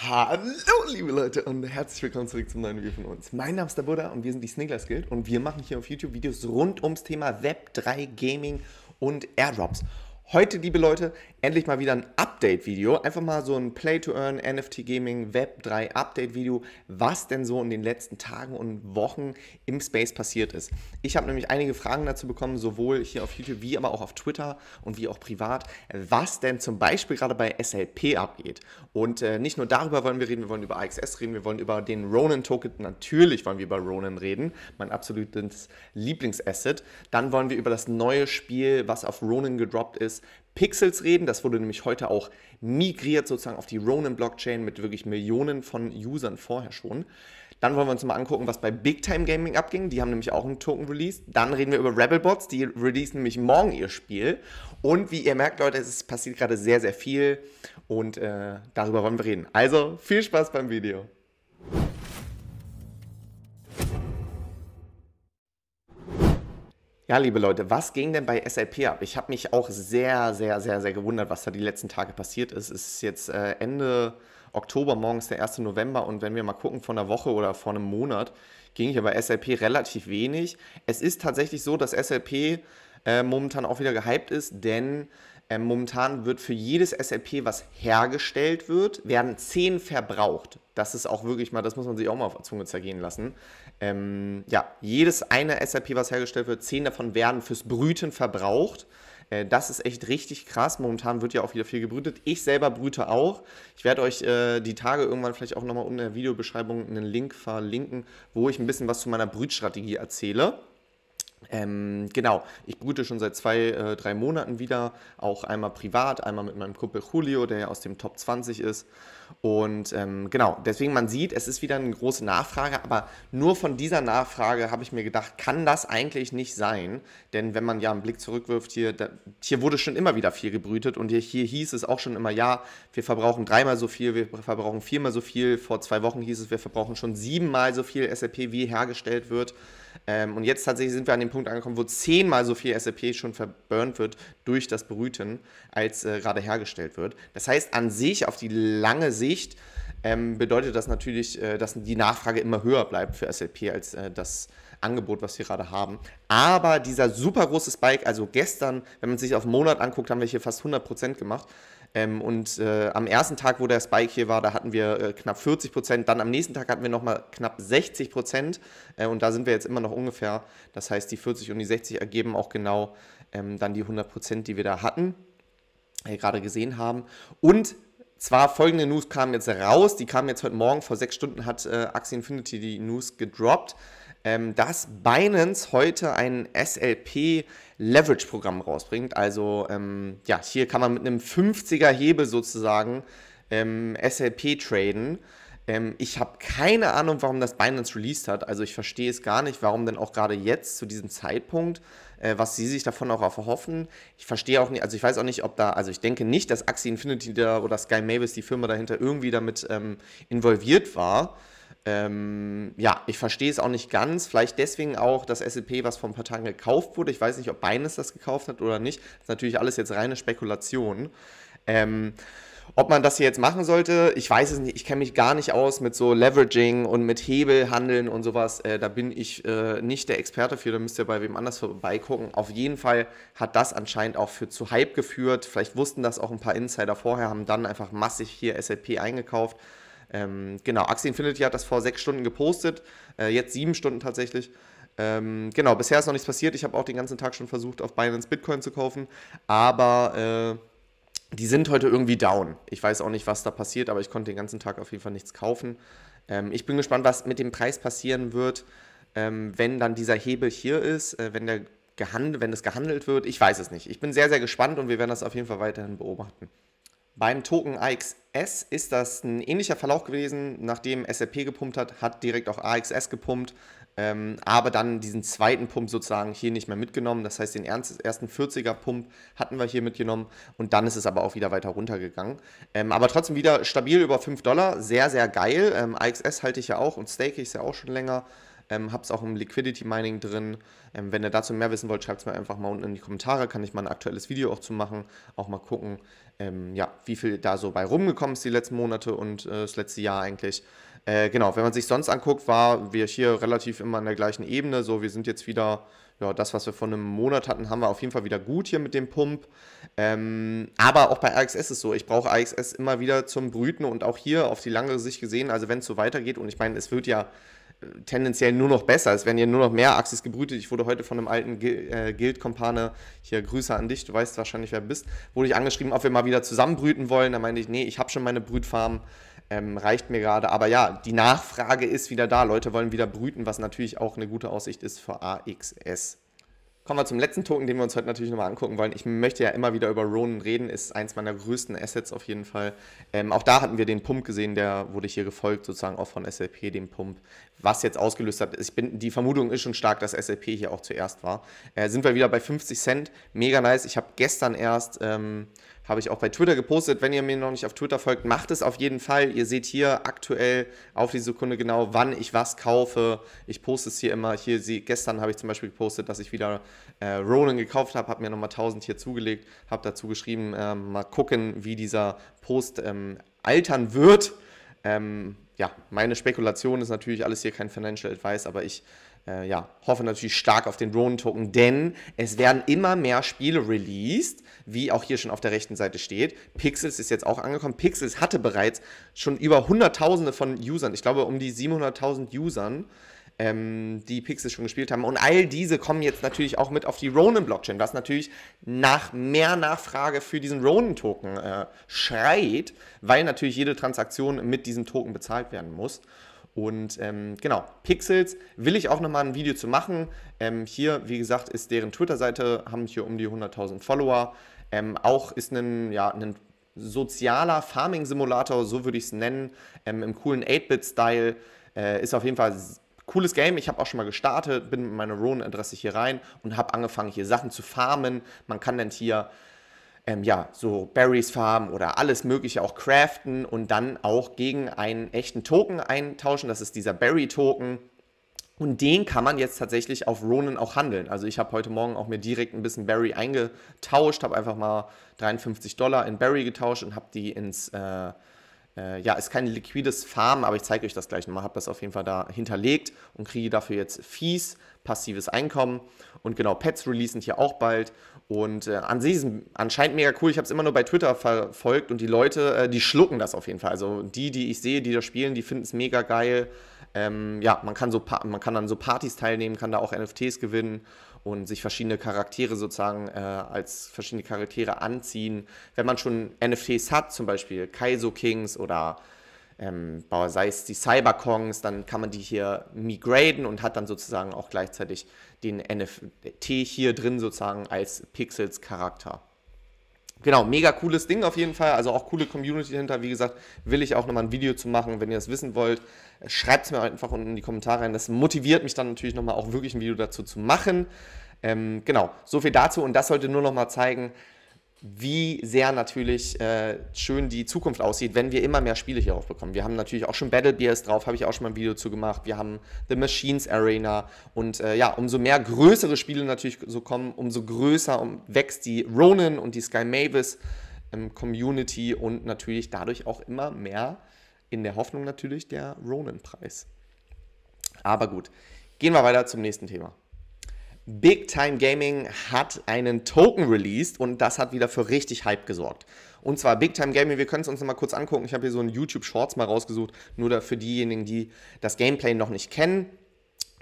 Hallo liebe Leute und herzlich willkommen zurück zum neuen Video von uns. Mein Name ist der Buddha und wir sind die Snickers Guild und wir machen hier auf YouTube Videos rund ums Thema Web3, Gaming und Airdrops. Heute, liebe Leute, endlich mal wieder ein Update-Video. Einfach mal so ein Play-to-Earn, NFT-Gaming, Web3 Update-Video, was denn so in den letzten Tagen und Wochen im Space passiert ist. Ich habe nämlich einige Fragen dazu bekommen, sowohl hier auf YouTube wie aber auch auf Twitter und wie auch privat, was denn zum Beispiel gerade bei SLP abgeht. Und nicht nur darüber wollen wir reden, wir wollen über AXS reden, wir wollen über den Ronin-Token, natürlich wollen wir über Ronin reden, mein absolutes Lieblingsasset. Dann wollen wir über das neue Spiel, was auf Ronin gedroppt ist, Pixels reden. Das wurde nämlich heute auch migriert sozusagen auf die Ronin-Blockchain mit wirklich Millionen von Usern vorher schon. Dann wollen wir uns mal angucken, was bei Big Time Gaming abging. Die haben nämlich auch einen Token released. Dann reden wir über Rebelbots. Die releasen nämlich morgen ihr Spiel. Und wie ihr merkt, Leute, es passiert gerade sehr, sehr viel. Und darüber wollen wir reden. Also viel Spaß beim Video. Ja, liebe Leute, was ging denn bei SLP ab? Ich habe mich auch sehr gewundert, was da die letzten Tage passiert ist. Es ist jetzt Ende Oktober, morgens der 1. November und wenn wir mal gucken, vor einer Woche oder vor einem Monat ging hier bei SLP relativ wenig. Es ist tatsächlich so, dass SLP momentan auch wieder gehypt ist, denn momentan wird für jedes SLP, was hergestellt wird, werden 10 verbraucht. Das ist auch wirklich mal, das muss man sich auch mal auf der Zunge zergehen lassen. Ja, jedes eine SLP, was hergestellt wird, 10 davon werden fürs Brüten verbraucht. Das ist echt richtig krass. Momentan wird ja auch wieder viel gebrütet. Ich selber brüte auch. Ich werde euch die Tage irgendwann vielleicht auch nochmal unten in der Videobeschreibung einen Link verlinken, wo ich ein bisschen was zu meiner Brütstrategie erzähle. Genau, ich brüte schon seit 2-3 Monaten wieder, auch einmal privat, einmal mit meinem Kumpel Julio, der ja aus dem Top 20 ist und genau, deswegen man sieht, es ist wieder eine große Nachfrage, aber nur von dieser Nachfrage habe ich mir gedacht, kann das eigentlich nicht sein, denn wenn man ja einen Blick zurückwirft, hier wurde schon immer wieder viel gebrütet und hier hieß es auch schon immer, ja, wir verbrauchen 3-mal so viel, wir verbrauchen 4-mal so viel, vor 2 Wochen hieß es, wir verbrauchen schon 7-mal so viel SLP, wie hergestellt wird. Und jetzt tatsächlich sind wir an dem Punkt angekommen, wo 10-mal so viel SLP schon verburnt wird durch das Brüten, als gerade hergestellt wird. Das heißt, an sich, auf die lange Sicht, bedeutet das natürlich, dass die Nachfrage immer höher bleibt für SLP als das Angebot, was wir gerade haben. Aber dieser super große Spike, also gestern, wenn man sich auf einen Monat anguckt, haben wir hier fast 100% gemacht. Und am ersten Tag, wo der Spike hier war, da hatten wir knapp 40%, dann am nächsten Tag hatten wir nochmal knapp 60% und da sind wir jetzt immer noch ungefähr, das heißt die 40 und die 60 ergeben auch genau dann die 100%, die wir da hatten, gerade gesehen haben. Und zwar folgende News kamen jetzt raus, die kamen jetzt heute Morgen, vor 6 Stunden hat Axie Infinity die News gedroppt, dass Binance heute ein SLP-Leverage-Programm rausbringt. Also ja, hier kann man mit einem 50er-Hebel sozusagen SLP traden. Ich habe keine Ahnung, warum das Binance released hat. Also ich verstehe es gar nicht, warum denn auch gerade jetzt zu diesem Zeitpunkt, was sie sich davon auch erhoffen. Ich verstehe auch nicht, also ich weiß auch nicht, ob da, also ich denke nicht, dass Axie Infinity da oder Sky Mavis, die Firma dahinter, irgendwie damit involviert war. Ja, ich verstehe es auch nicht ganz, vielleicht deswegen auch das SLP, was vor ein paar Tagen gekauft wurde, ich weiß nicht, ob Binance das gekauft hat oder nicht, das ist natürlich alles jetzt reine Spekulation. Ob man das hier jetzt machen sollte, ich weiß es nicht, ich kenne mich gar nicht aus mit so Leveraging und mit Hebelhandeln und sowas, da bin ich nicht der Experte für, da müsst ihr bei wem anders vorbeigucken. Auf jeden Fall hat das anscheinend auch zu Hype geführt, vielleicht wussten das auch ein paar Insider vorher, haben dann einfach massig hier SLP eingekauft. Genau, Axie Infinity hat das vor 6 Stunden gepostet, jetzt 7 Stunden tatsächlich. Genau, bisher ist noch nichts passiert, ich habe auch den ganzen Tag schon versucht, auf Binance Bitcoin zu kaufen, aber die sind heute irgendwie down. Ich weiß auch nicht, was da passiert, aber ich konnte den ganzen Tag auf jeden Fall nichts kaufen. Ich bin gespannt, was mit dem Preis passieren wird, wenn dann dieser Hebel hier ist, wenn es gehandelt wird. Ich weiß es nicht. Ich bin sehr gespannt und wir werden das auf jeden Fall weiterhin beobachten. Beim Token AXS ist das ein ähnlicher Verlauf gewesen, nachdem SLP gepumpt hat, hat direkt auch AXS gepumpt, aber dann diesen zweiten Pump sozusagen hier nicht mehr mitgenommen, das heißt den ersten 40er Pump hatten wir hier mitgenommen und dann ist es aber auch wieder weiter runtergegangen, aber trotzdem wieder stabil über $5, sehr geil, AXS halte ich ja auch und stake ich es ja auch schon länger. habe es auch im Liquidity Mining drin. Wenn ihr dazu mehr wissen wollt, schreibt es mir einfach mal unten in die Kommentare, kann ich mal ein aktuelles Video auch zu machen, auch mal gucken, ja, wie viel da so bei rumgekommen ist die letzten Monate und das letzte Jahr eigentlich. Genau, wenn man sich sonst anguckt, waren wir hier relativ immer an der gleichen Ebene, so wir sind jetzt wieder, ja, das, was wir vor einem Monat hatten, haben wir auf jeden Fall wieder gut hier mit dem Pump. Aber auch bei AXS ist es so, ich brauche AXS immer wieder zum Brüten und auch hier auf die lange Sicht gesehen, also wenn es so weitergeht und ich meine, es wird ja tendenziell nur noch besser, es werden ja nur noch mehr Axies gebrütet. Ich wurde heute von einem alten Guild-Kompane, hier Grüße an dich, du weißt wahrscheinlich, wer du bist, wurde ich angeschrieben, ob wir mal wieder zusammenbrüten wollen, da meinte ich, nee, ich habe schon meine Brütfarm, reicht mir gerade, aber ja, die Nachfrage ist wieder da, Leute wollen wieder brüten, was natürlich auch eine gute Aussicht ist für AXS. Kommen wir zum letzten Token, den wir uns heute natürlich nochmal angucken wollen. Ich möchte ja immer wieder über Ronin reden, ist eins meiner größten Assets auf jeden Fall. Auch da hatten wir den Pump gesehen, der wurde hier gefolgt sozusagen auch von SLP, dem Pump, was jetzt ausgelöst hat. Die Vermutung ist schon stark, dass SLP hier auch zuerst war. Sind wir wieder bei 50 Cent, mega nice. Ich habe gestern erst, habe ich auch bei Twitter gepostet, wenn ihr mir noch nicht auf Twitter folgt, macht es auf jeden Fall. Ihr seht hier aktuell auf die Sekunde genau, wann ich was kaufe. Ich poste es hier immer. Hier gestern habe ich zum Beispiel gepostet, dass ich wieder Ronin gekauft habe, habe mir nochmal 1000 hier zugelegt, habe dazu geschrieben, mal gucken, wie dieser Post altern wird. Ja, meine Spekulation ist natürlich alles hier kein Financial Advice, aber ich ja, hoffe natürlich stark auf den Ronin-Token, denn es werden immer mehr Spiele released, wie auch hier schon auf der rechten Seite steht. Pixels ist jetzt auch angekommen. Pixels hatte bereits schon über Hunderttausende von Usern, ich glaube um die 700.000 Usern, die Pixels schon gespielt haben. Und all diese kommen jetzt natürlich auch mit auf die Ronin-Blockchain, was natürlich nach mehr Nachfrage für diesen Ronin-Token schreit, weil natürlich jede Transaktion mit diesem Token bezahlt werden muss. Und genau, Pixels will ich auch nochmal ein Video zu machen. Hier, wie gesagt, ist deren Twitter-Seite, haben hier um die 100.000 Follower. Auch ist ein, ja, ein sozialer Farming-Simulator, so würde ich es nennen, im coolen 8-Bit-Style. Ist auf jeden Fall cooles Game, ich habe auch schon mal gestartet, bin mit meiner Ronin-Adresse hier rein und habe angefangen, hier Sachen zu farmen. Man kann dann hier ja, so Berries farmen oder alles Mögliche auch craften und dann auch gegen einen echten Token eintauschen. Das ist dieser Berry-Token. Und den kann man jetzt tatsächlich auf Ronin auch handeln. Also ich habe heute Morgen auch mir direkt ein bisschen Berry eingetauscht, habe einfach mal $53 in Berry getauscht und habe die ins... ja, ist kein liquides Farmen, aber ich zeige euch das gleich nochmal, habe das auf jeden Fall da hinterlegt und kriege dafür jetzt Fees, passives Einkommen und genau, Pets releasen hier auch bald und an sich ist anscheinend mega cool, ich habe es immer nur bei Twitter verfolgt und die Leute, die schlucken das auf jeden Fall, also die ich sehe, die da spielen, die finden es mega geil, ja, man kann dann so Partys teilnehmen, kann da auch NFTs gewinnen und sich verschiedene Charaktere sozusagen als verschiedene Charaktere anziehen. Wenn man schon NFTs hat, zum Beispiel Kaizo Kings oder sei es die Cyber-Kongs, dann kann man die hier migraden und hat dann sozusagen auch gleichzeitig den NFT hier drin sozusagen als Pixels-Charakter. Genau, mega cooles Ding auf jeden Fall, also auch coole Community hinter, wie gesagt, will ich auch nochmal ein Video zu machen, wenn ihr das wissen wollt, schreibt es mir einfach unten in die Kommentare rein, das motiviert mich dann natürlich nochmal auch wirklich ein Video dazu zu machen, genau, so viel dazu und das sollte nur nochmal zeigen, wie sehr natürlich schön die Zukunft aussieht, wenn wir immer mehr Spiele hier aufbekommen. Wir haben natürlich auch schon Battle Bears drauf, habe ich auch schon mal ein Video zu gemacht. Wir haben The Machines Arena und ja, umso mehr größere Spiele natürlich so kommen, umso größer wächst die Ronin und die Sky Mavis Community und natürlich dadurch auch immer mehr, in der Hoffnung natürlich, der Ronin-Preis. Aber gut, gehen wir weiter zum nächsten Thema. Big Time Gaming hat einen Token released und das hat wieder für richtig Hype gesorgt. Und zwar Big Time Gaming, wir können es uns nochmal kurz angucken. Ich habe hier so einen YouTube-Shorts mal rausgesucht, nur für diejenigen, die das Gameplay noch nicht kennen.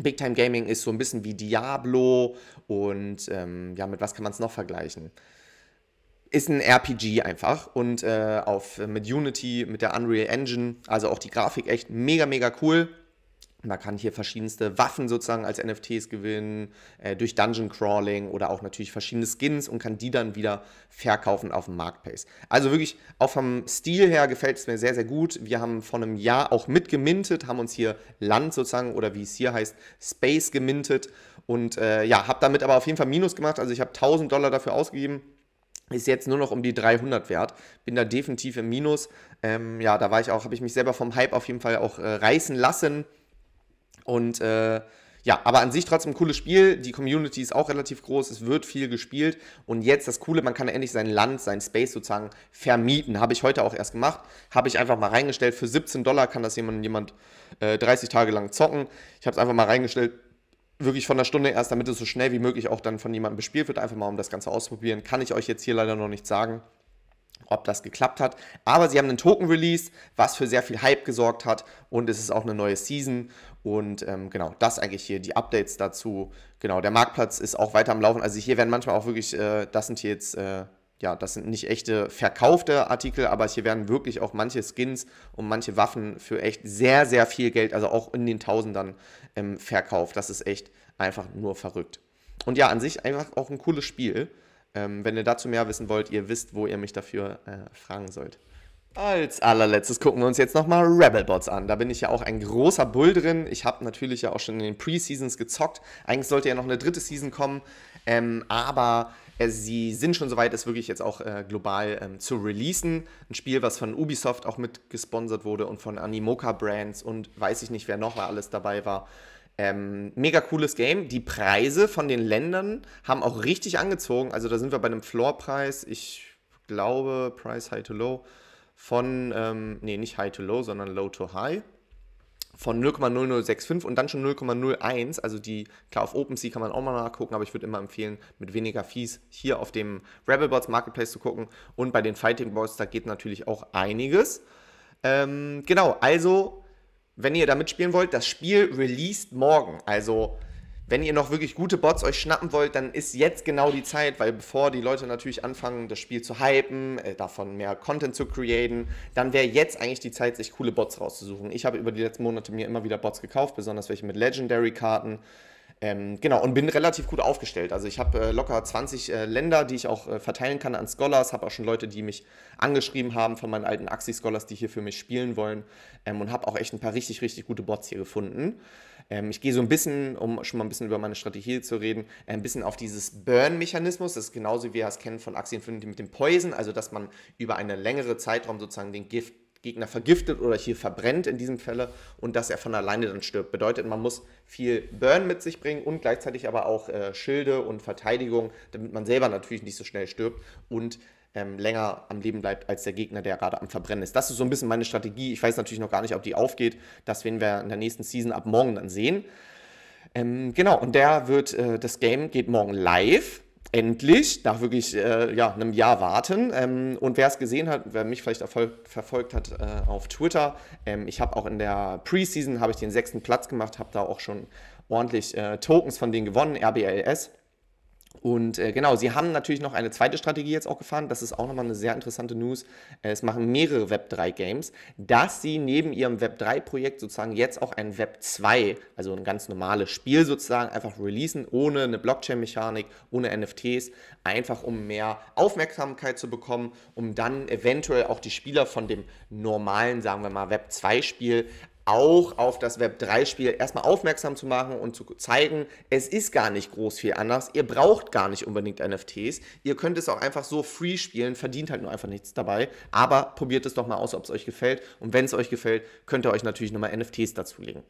Big Time Gaming ist so ein bisschen wie Diablo und ja, mit was kann man es noch vergleichen? Ist ein RPG einfach und mit Unity, mit der Unreal Engine, also auch die Grafik echt mega, mega cool. Man kann hier verschiedenste Waffen sozusagen als NFTs gewinnen, durch Dungeon Crawling oder auch natürlich verschiedene Skins und kann die dann wieder verkaufen auf dem Marketplace. Also wirklich, auch vom Stil her gefällt es mir sehr, sehr gut. Wir haben vor einem Jahr auch mitgemintet, haben uns hier Land sozusagen oder wie es hier heißt, Space gemintet und ja, habe damit aber auf jeden Fall Minus gemacht. Also ich habe $1000 dafür ausgegeben. Ist jetzt nur noch um die 300 wert, bin da definitiv im Minus. Ja, da habe ich mich selber vom Hype auf jeden Fall auch reißen lassen. Und ja, aber an sich trotzdem ein cooles Spiel. Die Community ist auch relativ groß, es wird viel gespielt. Und jetzt das Coole, man kann endlich sein Land, sein Space sozusagen vermieten. Habe ich heute auch erst gemacht. Habe ich einfach mal reingestellt. Für $17 kann das jemand 30 Tage lang zocken. Ich habe es einfach mal reingestellt, wirklich von der Stunde erst, damit es so schnell wie möglich auch dann von jemandem bespielt wird. Einfach mal, um das Ganze auszuprobieren. Kann ich euch jetzt hier leider noch nicht sagen, ob das geklappt hat. Aber sie haben einen Token released, was für sehr viel Hype gesorgt hat. Und es ist auch eine neue Season. Und genau, das eigentlich hier, die Updates dazu. Genau, der Marktplatz ist auch weiter am Laufen. Also hier werden manchmal auch wirklich, das sind hier jetzt, ja, das sind nicht echte verkaufte Artikel, aber hier werden wirklich auch manche Skins und manche Waffen für echt sehr, sehr viel Geld, also auch in den Tausendern verkauft. Das ist echt einfach nur verrückt. Und ja, an sich einfach auch ein cooles Spiel. Wenn ihr dazu mehr wissen wollt, ihr wisst, wo ihr mich dafür fragen sollt. Als allerletztes gucken wir uns jetzt nochmal Rebelbots an. Da bin ich ja auch ein großer Bull drin. Ich habe natürlich ja auch schon in den Pre-Seasons gezockt. Eigentlich sollte ja noch eine dritte Season kommen, aber sie sind schon soweit, es wirklich jetzt auch global zu releasen. Ein Spiel, was von Ubisoft auch mit gesponsert wurde und von Animoca Brands und weiß ich nicht, wer noch mal alles dabei war. Mega cooles Game. Die Preise von den Ländern haben auch richtig angezogen. Also da sind wir bei einem Floorpreis, ich glaube, Price High to Low, von, nee, nicht High to Low, sondern Low to High, von 0,0065 und dann schon 0,01. Also die, klar, auf OpenSea kann man auch mal nachgucken, aber ich würde immer empfehlen, mit weniger Fees hier auf dem Rebelbots Marketplace zu gucken. Und bei den Fighting Boys, da geht natürlich auch einiges. Genau, also wenn ihr da mitspielen wollt, das Spiel released morgen. Also wenn ihr noch wirklich gute Bots euch schnappen wollt, dann ist jetzt genau die Zeit, weil bevor die Leute natürlich anfangen, das Spiel zu hypen, davon mehr Content zu createn, dann wäre jetzt eigentlich die Zeit, sich coole Bots rauszusuchen. Ich habe über die letzten Monate mir immer wieder Bots gekauft, besonders welche mit Legendary-Karten. Genau, und bin relativ gut aufgestellt. Also ich habe locker 20 Länder, die ich auch verteilen kann an Scholars. Habe auch schon Leute, die mich angeschrieben haben von meinen alten Axie-Scholars, die hier für mich spielen wollen. Und habe auch echt ein paar richtig, richtig gute Bots hier gefunden. Ich gehe so ein bisschen, um schon mal ein bisschen über meine Strategie zu reden, ein bisschen auf dieses Burn-Mechanismus. Das ist genauso, wie wir es kennen von Axie Infinity mit dem Poison. Also, dass man über einen längeren Zeitraum sozusagen den Gegner vergiftet oder hier verbrennt in diesem Falle und dass er von alleine dann stirbt. Bedeutet, man muss viel Burn mit sich bringen und gleichzeitig aber auch Schilde und Verteidigung, damit man selber natürlich nicht so schnell stirbt und länger am Leben bleibt als der Gegner, der gerade am Verbrennen ist. Das ist so ein bisschen meine Strategie. Ich weiß natürlich noch gar nicht, ob die aufgeht. Das werden wir in der nächsten Season ab morgen dann sehen. Genau, und das Game geht morgen live. Endlich, nach wirklich ja, einem Jahr warten. Und wer es gesehen hat, wer mich vielleicht verfolgt hat auf Twitter, ich habe auch in der Preseason habe ich den 6. Platz gemacht, habe da auch schon ordentlich Tokens von denen gewonnen, RBLS. Und genau, sie haben natürlich noch eine zweite Strategie jetzt auch gefahren, das ist auch nochmal eine sehr interessante News, es machen mehrere Web3-Games, dass sie neben ihrem Web3-Projekt sozusagen jetzt auch ein Web2, also ein ganz normales Spiel sozusagen, einfach releasen, ohne eine Blockchain-Mechanik, ohne NFTs, einfach um mehr Aufmerksamkeit zu bekommen, um dann eventuell auch die Spieler von dem normalen, sagen wir mal, Web2-Spiel auch auf das Web3-Spiel erstmal aufmerksam zu machen und zu zeigen, es ist gar nicht groß viel anders, ihr braucht gar nicht unbedingt NFTs, ihr könnt es auch einfach so free spielen, verdient halt nur einfach nichts dabei, aber probiert es doch mal aus, ob es euch gefällt und wenn es euch gefällt, könnt ihr euch natürlich nochmal NFTs dazulegen.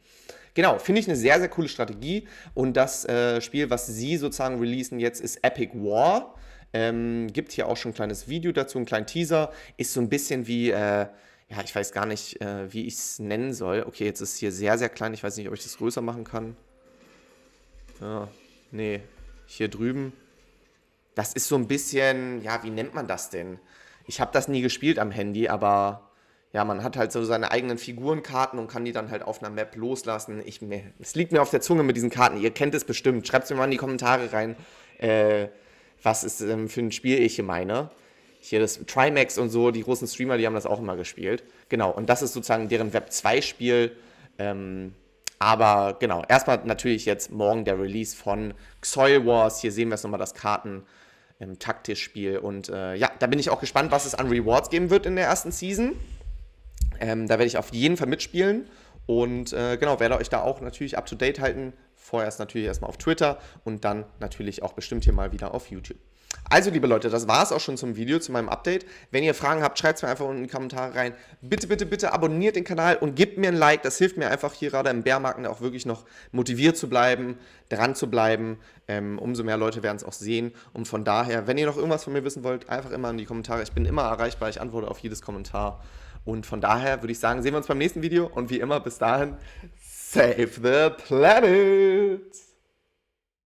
Genau, finde ich eine sehr, sehr coole Strategie und das Spiel, was sie sozusagen releasen jetzt, ist Epic War, gibt hier auch schon ein kleines Video dazu, einen kleinen Teaser, ist so ein bisschen wie ja, ich weiß gar nicht, wie ich es nennen soll. Okay, jetzt ist es hier sehr, sehr klein. Ich weiß nicht, ob ich das größer machen kann. Ja, nee, hier drüben. Das ist so ein bisschen, ja, wie nennt man das denn? Ich habe das nie gespielt am Handy, aber ja, man hat halt so seine eigenen Figurenkarten und kann die dann halt auf einer Map loslassen. Es liegt mir auf der Zunge mit diesen Karten. Ihr kennt es bestimmt. Schreibt es mir mal in die Kommentare rein, was ist für ein Spiel ich hier meine. Hier das Trimax und so, die großen Streamer, die haben das auch immer gespielt. Genau, und das ist sozusagen deren Web2-Spiel. Aber genau, erstmal natürlich jetzt morgen der Release von Xoil Wars. Hier sehen wir es nochmal, das Karten-Taktisch-Spiel. Und ja, da bin ich auch gespannt, was es an Rewards geben wird in der ersten Season. Da werde ich auf jeden Fall mitspielen. Und genau, werde euch da auch natürlich up-to-date halten. Vorerst natürlich erstmal auf Twitter und dann natürlich auch bestimmt hier mal wieder auf YouTube. Also, liebe Leute, das war es auch schon zum Video, zu meinem Update. Wenn ihr Fragen habt, schreibt es mir einfach unten in die Kommentare rein. Bitte, bitte, bitte abonniert den Kanal und gebt mir ein Like. Das hilft mir einfach hier gerade im Bärmarkt auch wirklich noch motiviert zu bleiben, dran zu bleiben. Umso mehr Leute werden es auch sehen. Und von daher, wenn ihr noch irgendwas von mir wissen wollt, einfach immer in die Kommentare. Ich bin immer erreichbar, ich antworte auf jedes Kommentar. Und von daher würde ich sagen, sehen wir uns beim nächsten Video. Und wie immer, bis dahin, save the planet!